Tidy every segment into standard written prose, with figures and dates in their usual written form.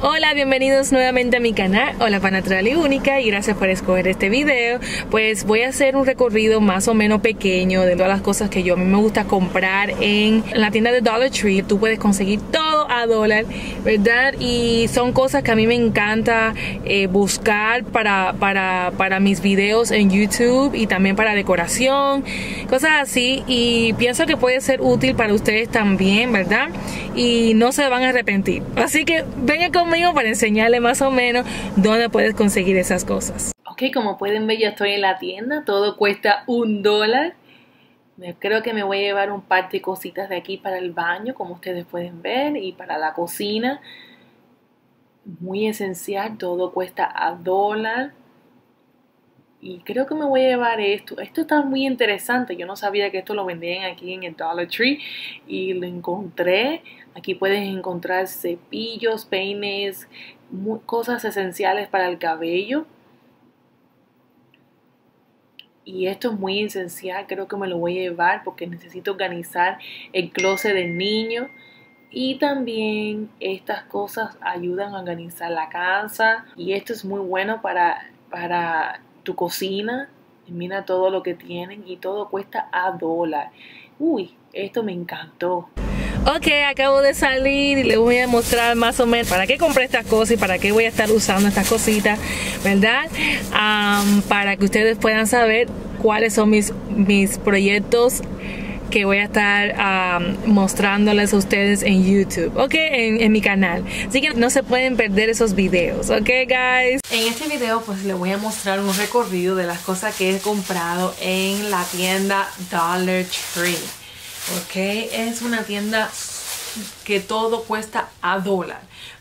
Hola, bienvenidos nuevamente a mi canal. Hola para Natural y Única, y gracias por escoger este video. Pues voy a hacer un recorrido más o menos pequeño de todas las cosas que yo a mí me gusta comprar en la tienda de Dollar Tree. Tú puedes conseguir todo a dólar, ¿verdad? Y son cosas que a mí me encanta buscar para mis videos en YouTube, y también para decoración, cosas así. Y pienso que puede ser útil para ustedes también, ¿verdad? Y no se van a arrepentir. Así que vengan conmigo para enseñarle más o menos dónde puedes conseguir esas cosas. Ok, como pueden ver, ya estoy en la tienda. Todo cuesta $1. Creo que me voy a llevar un par de cositas de aquí para el baño, como ustedes pueden ver, y para la cocina. Muy esencial, todo cuesta $1. Y creo que me voy a llevar esto. Esto está muy interesante. Yo no sabía que esto lo vendían aquí en el Dollar Tree, y lo encontré. Aquí puedes encontrar cepillos, peines, cosas esenciales para el cabello. Y esto es muy esencial. Creo que me lo voy a llevar porque necesito organizar el closet del niño. Y también estas cosas ayudan a organizar la casa. Y esto es muy bueno para tu cocina. Mira todo lo que tienen, y todo cuesta $1. Uy, esto me encantó. Ok, acabo de salir y les voy a mostrar más o menos para qué compré estas cosas y para qué voy a estar usando estas cositas, ¿verdad? Para que ustedes puedan saber cuáles son mis proyectos que voy a estar mostrándoles a ustedes en YouTube, ok, en mi canal. Así que no se pueden perder esos videos, ok, guys. En este video pues les voy a mostrar un recorrido de las cosas que he comprado en la tienda Dollar Tree, ok. Es una tienda que todo cuesta $1,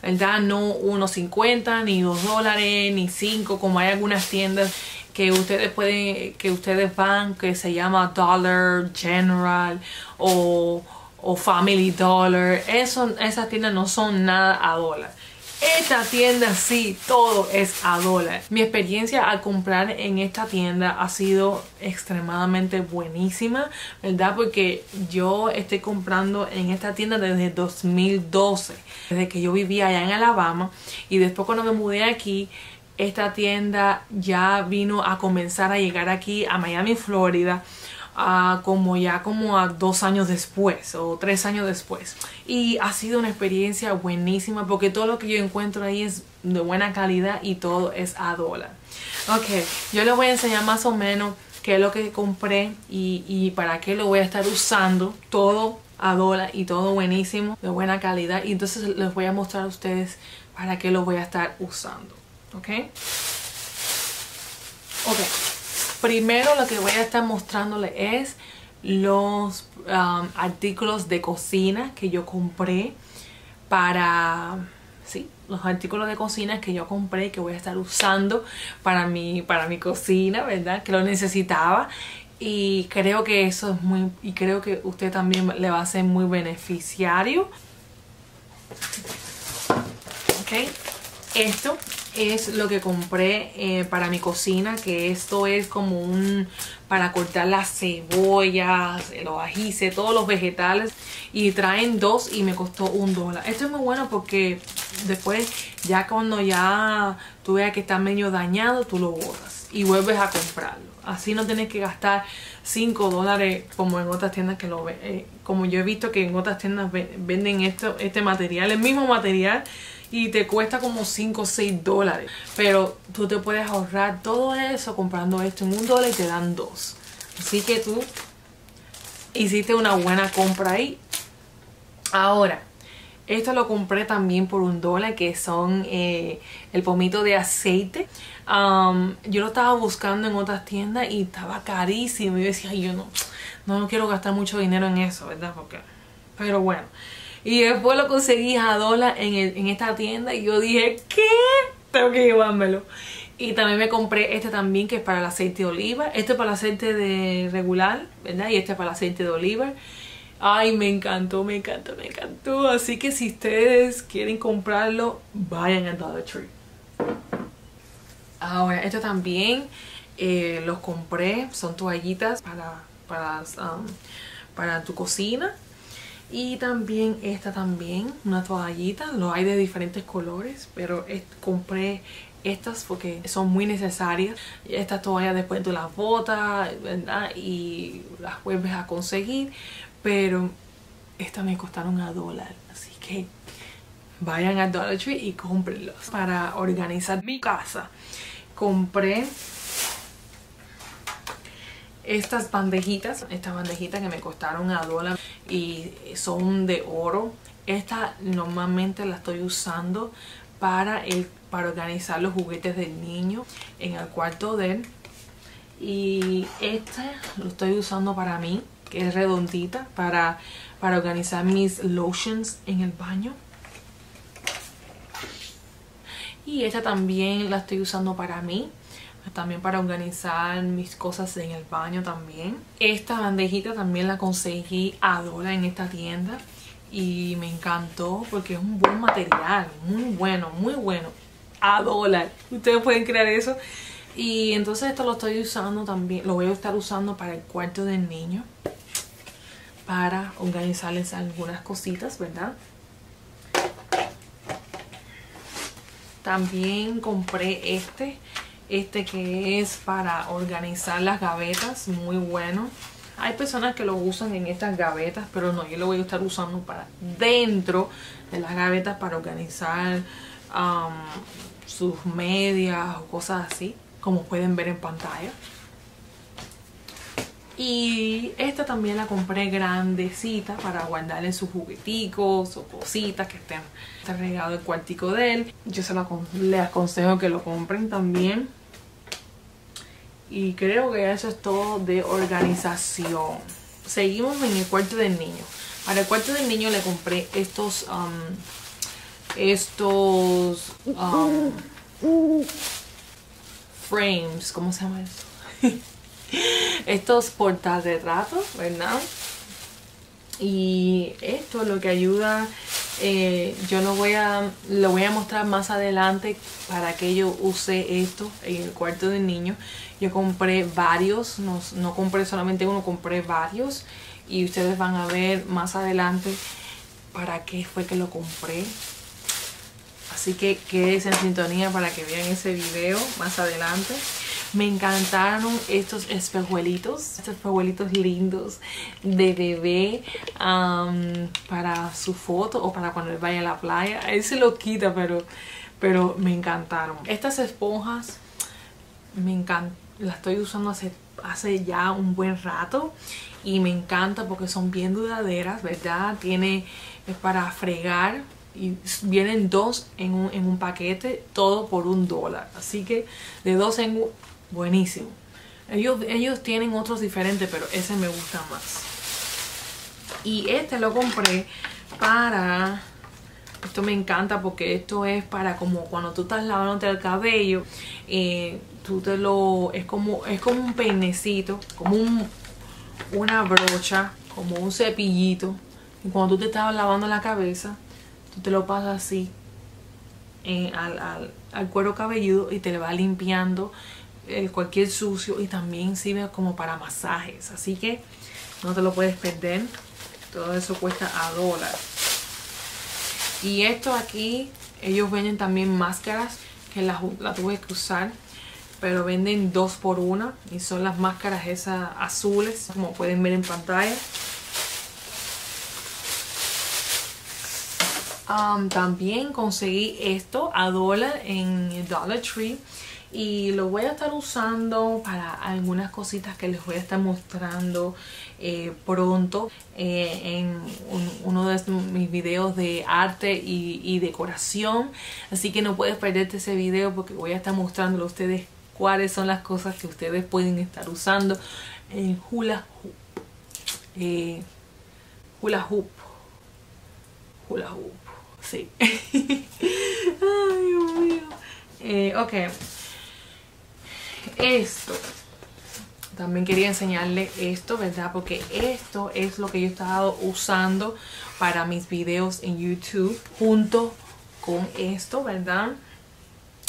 ¿verdad? No $1.50, ni $2, ni $5, como hay algunas tiendas que ustedes pueden, que ustedes van, que se llama Dollar General o Family Dollar. Esas tiendas no son nada $1. Esta tienda sí, todo es $1. Mi experiencia al comprar en esta tienda ha sido extremadamente buenísima, ¿verdad? Porque yo estoy comprando en esta tienda desde 2012, desde que yo vivía allá en Alabama, y después cuando me mudé aquí, esta tienda ya vino a comenzar a llegar aquí a Miami, Florida, como a 2 años después o 3 años después. Y ha sido una experiencia buenísima porque todo lo que yo encuentro ahí es de buena calidad y todo es $1. Ok, yo les voy a enseñar más o menos qué es lo que compré y para qué lo voy a estar usando. Todo $1 y todo buenísimo, de buena calidad. Y entonces les voy a mostrar a ustedes para qué lo voy a estar usando. Ok, primero lo que voy a estar mostrándoles es los artículos de cocina que yo compré que voy a estar usando para mi cocina, ¿verdad? Que lo necesitaba, y creo que eso es muy, y creo que usted también le va a ser muy beneficiario. Ok, esto es lo que compré para mi cocina, que esto es como para cortar las cebollas, los ajíes, todos los vegetales, y traen 2 y me costó $1. Esto es muy bueno porque después, ya cuando ya tú veas que está medio dañado, tú lo botas y vuelves a comprarlo. Así no tienes que gastar $5 como en otras tiendas que lo ven. Como yo he visto que en otras tiendas venden este material, el mismo material, y te cuesta como $5 o $6. Pero tú te puedes ahorrar todo eso comprando esto en $1 y te dan 2. Así que tú hiciste una buena compra ahí. Ahora, esto lo compré también por $1, que son el pomito de aceite. Yo lo estaba buscando en otras tiendas y estaba carísimo. Y yo decía, yo no quiero gastar mucho dinero en eso, ¿verdad? Pero bueno. Y después lo conseguí a $1 en esta tienda, y yo dije, ¿qué? Tengo que llevármelo. Y también me compré este también, que es para el aceite de oliva. Este es para el aceite de regular, ¿verdad? Y este es para el aceite de oliva. Ay, me encantó, me encantó, me encantó. Así que si ustedes quieren comprarlo, vayan a Dollar Tree. Ahora, esto también los compré. Son toallitas para tu cocina. Y también esta también, una toallita, lo hay de diferentes colores, pero compré estas porque son muy necesarias. Estas toallas después tú las botas, ¿verdad? Y las vuelves a conseguir, pero estas me costaron $1, así que vayan al Dollar Tree y cómprenlos. Para organizar mi casa compré estas bandejitas, estas bandejitas que me costaron $1 y son de oro. Estas normalmente las estoy usando para organizar los juguetes del niño en el cuarto de él, y esta lo estoy usando para mí, que es redondita, para organizar mis lotions en el baño. Y esta también la estoy usando para mí, también para organizar mis cosas en el baño también. Esta bandejita también la conseguí $1 en esta tienda y me encantó porque es un buen material, muy bueno, muy bueno. $1, ustedes pueden creer eso. Y entonces esto lo estoy usando también, lo voy a estar usando para el cuarto del niño, para organizarles algunas cositas, ¿verdad? También compré este que es para organizar las gavetas, muy bueno. Hay personas que lo usan en estas gavetas, pero no, yo lo voy a estar usando para dentro de las gavetas, para organizar sus medias o cosas así, como pueden ver en pantalla. Y esta también la compré grandecita para guardarle sus jugueticos o cositas que estén regado el cuartico de él. Yo les aconsejo que lo compren también. Y creo que eso es todo de organización. Seguimos en el cuarto del niño. Para el cuarto del niño le compré estos frames. ¿Cómo se llama eso? Estos portarretratos, ¿verdad? Y esto es lo que ayuda. Yo lo voy a mostrar más adelante para que yo use esto en el cuarto del niño. Yo compré varios, no compré solamente uno, compré varios. Y ustedes van a ver más adelante para qué fue que lo compré. Así que quédense en sintonía para que vean ese video más adelante. Me encantaron estos espejuelitos lindos de bebé, para su foto o para cuando él vaya a la playa. Él se lo quita, pero me encantaron. Estas esponjas me encantan, las estoy usando hace ya un buen rato y me encanta porque son bien duraderas, ¿verdad? Es para fregar. Y vienen dos en un paquete, todo por $1. Así que de dos en uno, buenísimo. Ellos tienen otros diferentes, pero ese me gusta más. Y este lo compré para... Esto me encanta porque esto es para como cuando tú estás lavándote el cabello. Es como un peinecito, como una brocha, como un cepillito. Y cuando tú te estás lavando la cabeza... te lo pasas así al cuero cabelludo y te le va limpiando cualquier sucio, y también sirve como para masajes, así que no te lo puedes perder. Todo eso cuesta $1. Y esto aquí, ellos venden también máscaras que la tuve que usar, pero venden 2 por 1 y son las máscaras esas azules, como pueden ver en pantalla. También conseguí esto $1 en Dollar Tree y lo voy a estar usando para algunas cositas que les voy a estar mostrando pronto en uno de mis videos de arte y decoración. Así que no puedes perderte ese video porque voy a estar mostrándolo a ustedes cuáles son las cosas que ustedes pueden estar usando en hula hoop. Sí. Ay, Dios mío. Ok. Esto. También quería enseñarles esto, ¿verdad? Porque esto es lo que yo he estado usando para mis videos en YouTube. Junto con esto, ¿verdad?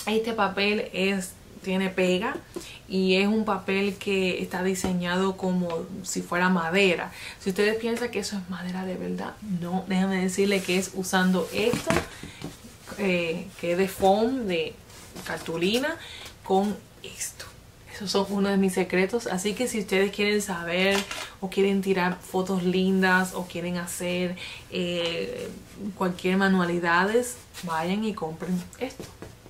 Este papel es tiene pega y es un papel que está diseñado como si fuera madera. Si ustedes piensan que eso es madera de verdad, no, déjenme decirles que es usando esto que es de foam, de cartulina, con esto. Esos son uno de mis secretos, así que si ustedes quieren saber o quieren tirar fotos lindas o quieren hacer cualquier manualidades, vayan y compren esto.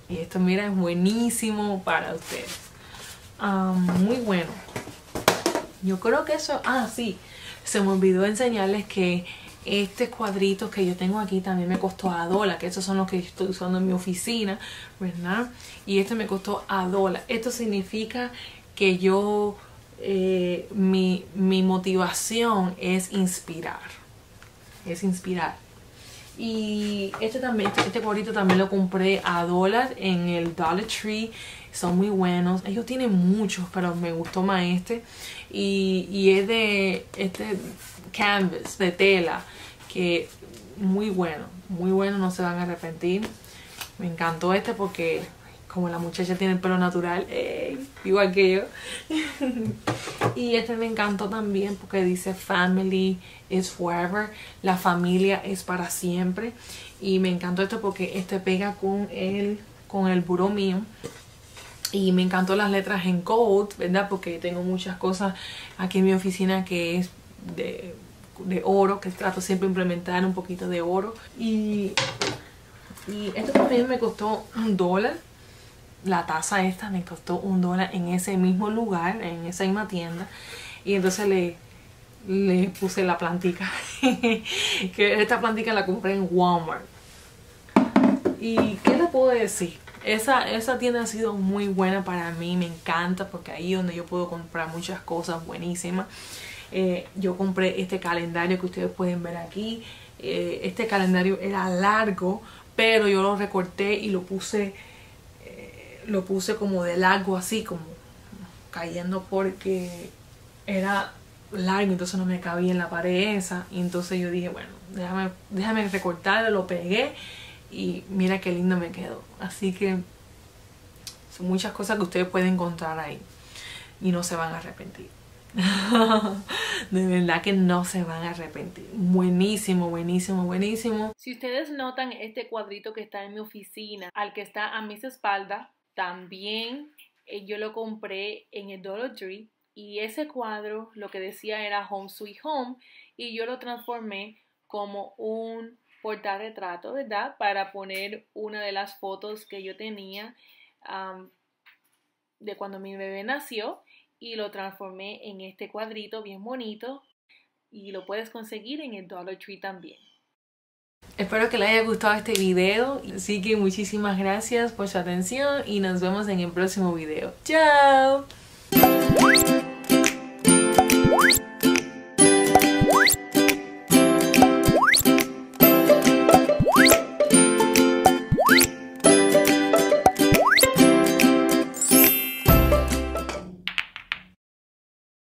Y esto, mira, es buenísimo para ustedes. Muy bueno. Yo creo que eso... Ah, sí. Se me olvidó enseñarles que estos cuadritos que yo tengo aquí también me costó $1. Que estos son los que estoy usando en mi oficina, ¿verdad? Y este me costó $1. Esto significa que yo... mi motivación es inspirar. Es inspirar. Y este también, este cuadrito también lo compré $1 en el Dollar Tree. Son muy buenos. Ellos tienen muchos, pero me gustó más este. Y es de este canvas, de tela. Que muy bueno. Muy bueno, no se van a arrepentir. Me encantó este porque como la muchacha tiene el pelo natural, igual que yo. Y este me encantó también porque dice Family is forever. La familia es para siempre. Y me encantó esto porque este pega con el buró mío. Y me encantó las letras en gold, ¿verdad? Porque tengo muchas cosas aquí en mi oficina que es de oro. Que trato siempre de implementar un poquito de oro. Y esto también me costó $1. La taza esta me costó $1 en ese mismo lugar, en esa misma tienda. Y entonces le puse la plantica. Que esta plantica la compré en Walmart. ¿Y qué les puedo decir? Esa tienda ha sido muy buena para mí. Me encanta porque ahí es donde yo puedo comprar muchas cosas buenísimas. Yo compré este calendario que ustedes pueden ver aquí. Este calendario era largo, pero yo lo recorté y lo puse como de largo, así como cayendo, porque era largo, entonces no me cabía en la pared esa. Y entonces yo dije, bueno, déjame recortarlo, lo pegué y mira qué lindo me quedó. Así que son muchas cosas que ustedes pueden encontrar ahí y no se van a arrepentir. De verdad que no se van a arrepentir. Buenísimo, buenísimo, buenísimo. Si ustedes notan este cuadrito que está en mi oficina, al que está a mis espaldas, también yo lo compré en el Dollar Tree, y ese cuadro lo que decía era Home Sweet Home, y yo lo transformé como un portarretrato, ¿verdad? Para poner una de las fotos que yo tenía de cuando mi bebé nació, y lo transformé en este cuadrito bien bonito, y lo puedes conseguir en el Dollar Tree también. Espero que les haya gustado este video, así que muchísimas gracias por su atención y nos vemos en el próximo video. ¡Chao!